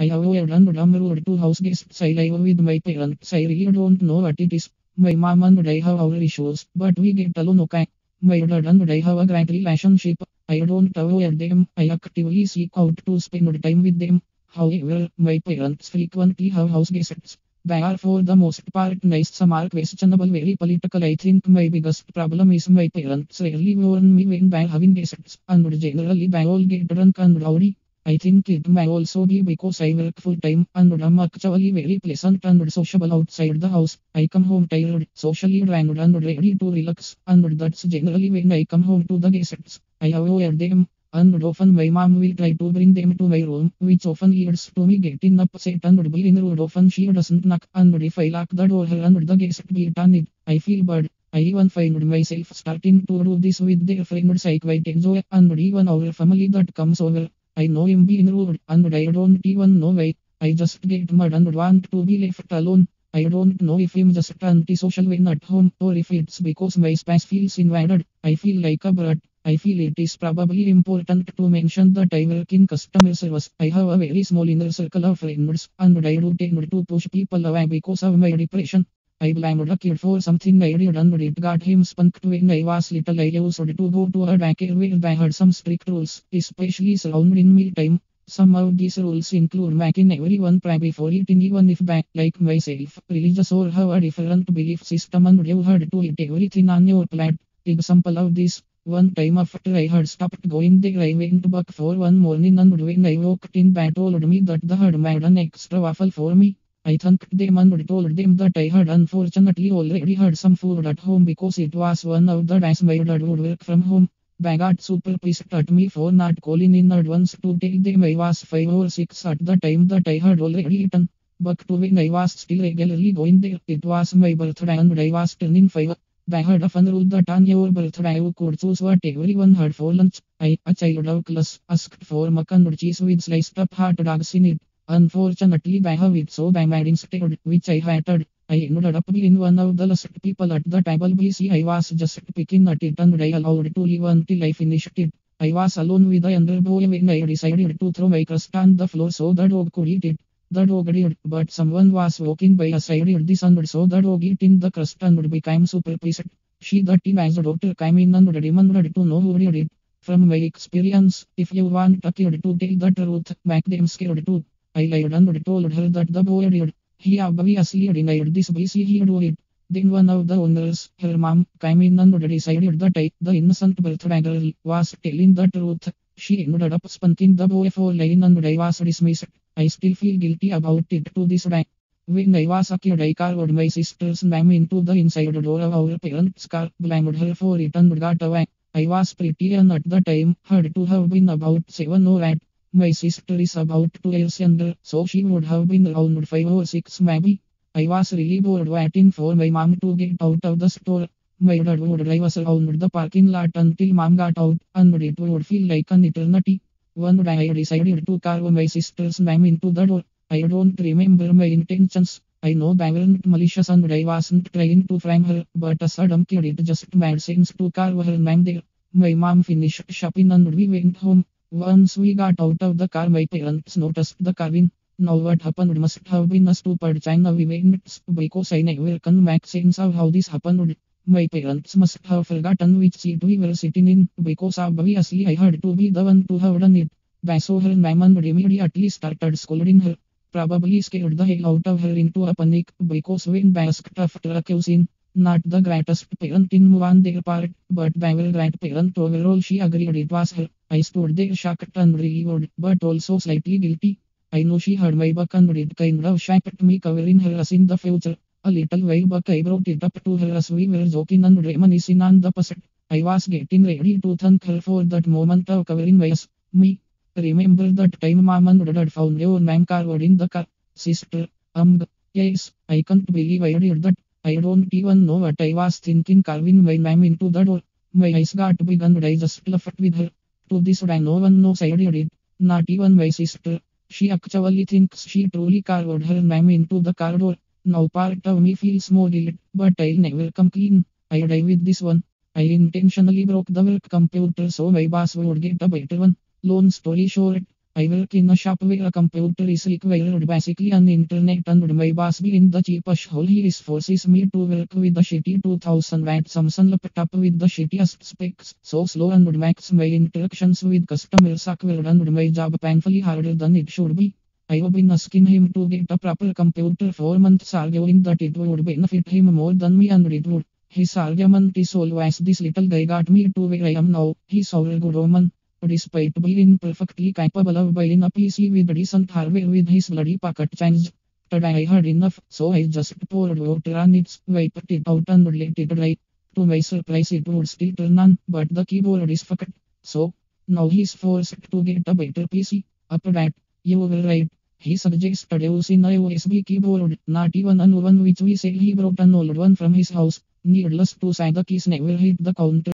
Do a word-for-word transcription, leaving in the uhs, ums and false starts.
I have earned one or two house guests. I live with my parents. I really don't know what it is. My mom and I have our issues, but we get along okay. My dad and I have a great relationship. I don't avoid them. I actively seek out to spend time with them. However, my parents frequently have house guests. They are for the most part nice, some are questionable, very political. I think my biggest problem is my parents rarely warn me when they are having guests, and generally they all get drunk and rowdy. I think it may also be because I work full time and I'm actually very pleasant and sociable outside the house. I come home tired, socially drained and ready to relax, and that's generally when I come home to the guests. I avoid them, and often my mom will try to bring them to my room, which often leads to me getting upset and being rude. Often she doesn't knock, and if I lock the door and the guest beat on it, I feel bad. I even find myself starting to do this with their friends I quite enjoy, and even our family that comes over. I know I'm being rude, and I don't even know why. I just get mad and want to be left alone. I don't know if I'm just antisocial when at home, or if it's because my space feels invaded. I feel like a brat. I feel it is probably important to mention that I work in customer service. I have a very small inner circle of friends, and I do tend to push people away because of my depression. I blamed a kid for something I did, and it got him spanked when I was little. I used to go to a daycare where they had some strict rules, especially surrounding mealtime. Some of these rules include making everyone pray before eating, even if they, like myself, religious or have a different belief system, and you had to eat everything on your plate. Example of this: one time after I had stopped going there, I went back for one morning, and when I walked in, they told me that they had made an extra waffle for me. I thanked them and told them that I had unfortunately already had some food at home because it was one of the days my dad would work from home. They got super pissed at me for not calling in advance to tell them I was five or six at the time that I had already eaten. Back to when I was still regularly going there, it was my birthday and I was turning five. They had often ruled that on your birthday you could choose what everyone had for lunch. I, a child of class, asked for mac and cheese with sliced up hot dogs in it. Unfortunately, they have it, so they made instead, which I hated. I ended up being one of the last people at the table. Busy, I was just picking at it, and I allowed to leave until I finished it. I was alone with the younger boy when I decided to throw my crust on the floor so the dog could eat it. The dog did, but someone was walking by as I did this, and so the dog eating the crust and became super pissed. She, the teenage daughter, came in and demanded to know who did it. From my experience, if you want a kid to tell the truth, make them scared too. I lied and told her that the boy did. He obviously denied this, but he do it. Then one of the owners, her mom, came in and decided that I, the innocent birthday girl, was telling the truth. She ended up spanking the boy for lying, and I was dismissed. I still feel guilty about it to this day. When I was a kid, I carved my sister's name into the inside door of our parents' car, blamed her for it, and got away. I was pretty young at the time, had to have been about seven or eight. My sister is about two years younger, so she would have been around five or six maybe. I was really bored waiting for my mom to get out of the store. My dad would drive us around the parking lot until mom got out, and it would feel like an eternity. One day I decided to carve my sister's name into the door. I don't remember my intentions. I know they weren't malicious and I wasn't trying to frame her, but as a dumb kid it just made sense to carve her name there. My mom finished shopping and we went home. Once we got out of the car, my parents noticed the carving. Now what happened must have been a stupid chain of events, because I never can make sense of how this happened. My parents must have forgotten which seat we were sitting in, because obviously I had to be the one to have done it. They saw her name and immediately started scolding her. Probably scared the hell out of her into a panic, because when they asked after accusing, not the greatest parenting move on their part, but they were great parent overall. She agreed it was her. I stood there shocked and relieved, but also slightly guilty. I knew she had my back and it kind of shaped me covering her ass in the future. A little while back I brought it up to her as we were joking and reminiscing on the past. I was getting ready to thank her for that moment of covering my ass. Me. Remember that time mom and dad found your name carved in the car? Sister. Um, yes, I can't believe I did that. I don't even know what I was thinking carving my name into the door. My eyes got big and I just laughed with her. To this day no one knows I did it. Not even my sister. She actually thinks she truly carved her name into the car door. Now part of me feels more guilt, but I'll never come clean. I die with this one. I intentionally broke the work computer so my boss would get a better one. Long story short, I I work in a shop where a computer is required, basically an internet, and my boss being the cheap asshole he is forces me to work with a shitty two thousand watt Samsung laptop with the shittiest specs, so slow and makes my interactions with customers awkward and my job painfully harder than it should be. I have been asking him to get a proper computer for months, arguing that it would benefit him more than me and it would. His argument is always this little guy got me to where I am now, he's our guru man. Despite being perfectly capable of buying a P C with decent hardware with his bloody pocket change. Today I had enough, so I just poured water on it, wiped it out and let it dry. To my surprise it would still turn on, but the keyboard is fucked. So, now he's forced to get a better P C. After that, you were right. He suggested using a U S B keyboard, not even a new one which we said he brought an old one from his house. Needless to say the keys never hit the counter.